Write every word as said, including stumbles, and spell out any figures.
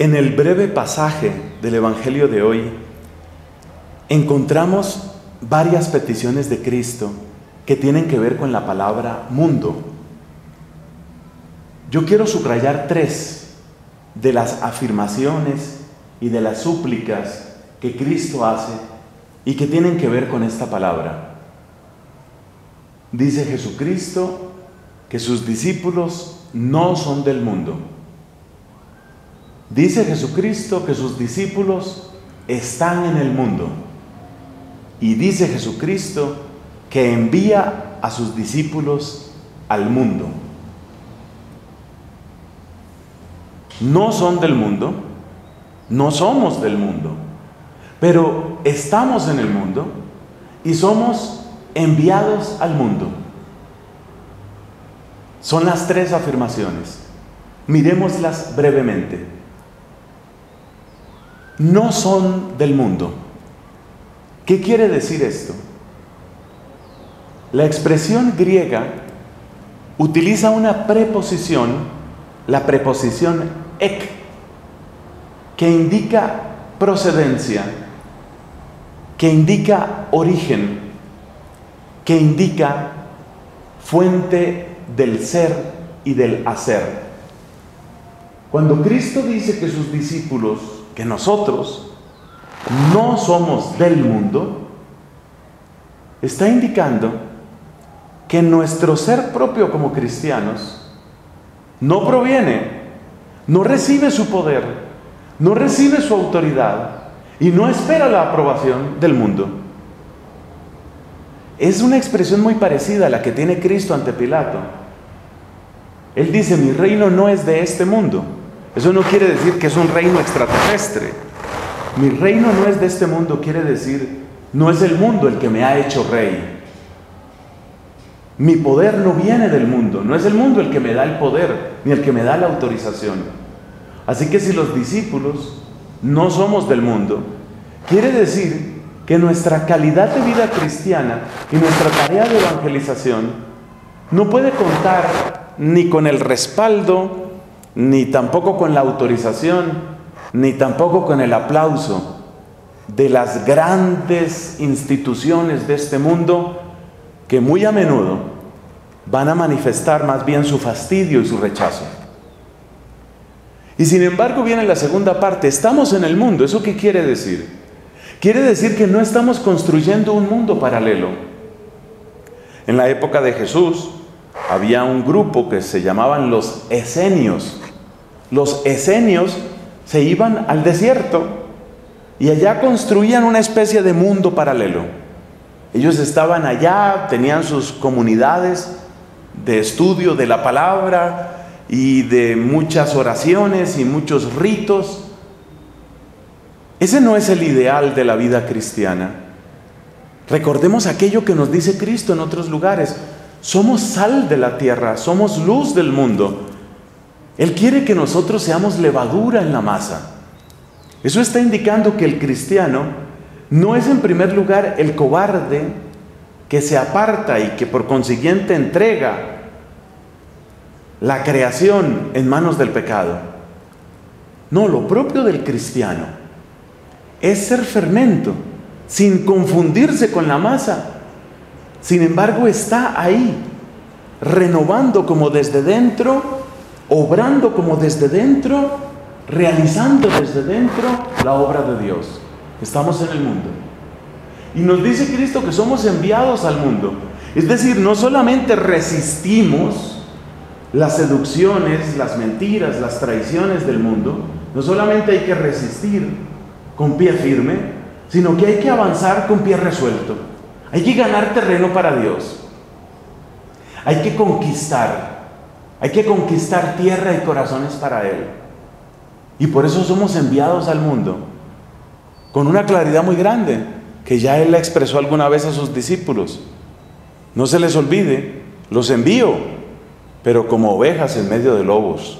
En el breve pasaje del Evangelio de hoy, encontramos varias peticiones de Cristo que tienen que ver con la palabra mundo. Yo quiero subrayar tres de las afirmaciones y de las súplicas que Cristo hace y que tienen que ver con esta palabra. Dice Jesucristo que sus discípulos no son del mundo. Dice Jesucristo que sus discípulos están en el mundo. Y dice Jesucristo que envía a sus discípulos al mundo. No son del mundo, no somos del mundo, pero estamos en el mundo y somos enviados al mundo. Son las tres afirmaciones. Mirémoslas brevemente. No son del mundo. ¿Qué quiere decir esto? La expresión griega utiliza una preposición, la preposición ek, que indica procedencia, que indica origen, que indica fuente del ser y del hacer. Cuando Cristo dice que sus discípulos, que nosotros, no somos del mundo, está indicando que nuestro ser propio como cristianos no proviene, no recibe su poder, no recibe su autoridad y no espera la aprobación del mundo. Es una expresión muy parecida a la que tiene Cristo ante Pilato. Él dice: mi reino no es de este mundo. Eso no quiere decir que es un reino extraterrestre. Mi reino no es de este mundo, quiere decir, no es el mundo el que me ha hecho rey. Mi poder no viene del mundo, no es el mundo el que me da el poder, ni el que me da la autorización. Así que si los discípulos no somos del mundo, quiere decir que nuestra calidad de vida cristiana y nuestra tarea de evangelización no puede contar ni con el respaldo, ni tampoco con la autorización, ni tampoco con el aplauso de las grandes instituciones de este mundo, que muy a menudo van a manifestar más bien su fastidio y su rechazo. Y sin embargo viene la segunda parte: estamos en el mundo. ¿Eso qué quiere decir? Quiere decir que no estamos construyendo un mundo paralelo. En la época de Jesús había un grupo que se llamaban los esenios. Los esenios se iban al desierto y allá construían una especie de mundo paralelo. Ellos estaban allá, tenían sus comunidades de estudio de la palabra y de muchas oraciones y muchos ritos. Ese no es el ideal de la vida cristiana. Recordemos aquello que nos dice Cristo en otros lugares: somos sal de la tierra, somos luz del mundo. Él quiere que nosotros seamos levadura en la masa. Eso está indicando que el cristiano no es en primer lugar el cobarde que se aparta y que por consiguiente entrega la creación en manos del pecado. No, lo propio del cristiano es ser fermento, sin confundirse con la masa. Sin embargo, está ahí, renovando como desde dentro, obrando como desde dentro, realizando desde dentro la obra de Dios. Estamos en el mundo. Y nos dice Cristo que somos enviados al mundo. Es decir, no solamente resistimos las seducciones, las mentiras, las traiciones del mundo, no solamente hay que resistir con pie firme, sino que hay que avanzar con pie resuelto. Hay que ganar terreno para Dios. Hay que conquistar. Hay que conquistar tierra y corazones para Él. Y por eso somos enviados al mundo. Con una claridad muy grande, que ya Él la expresó alguna vez a sus discípulos. No se les olvide, los envío, pero como ovejas en medio de lobos.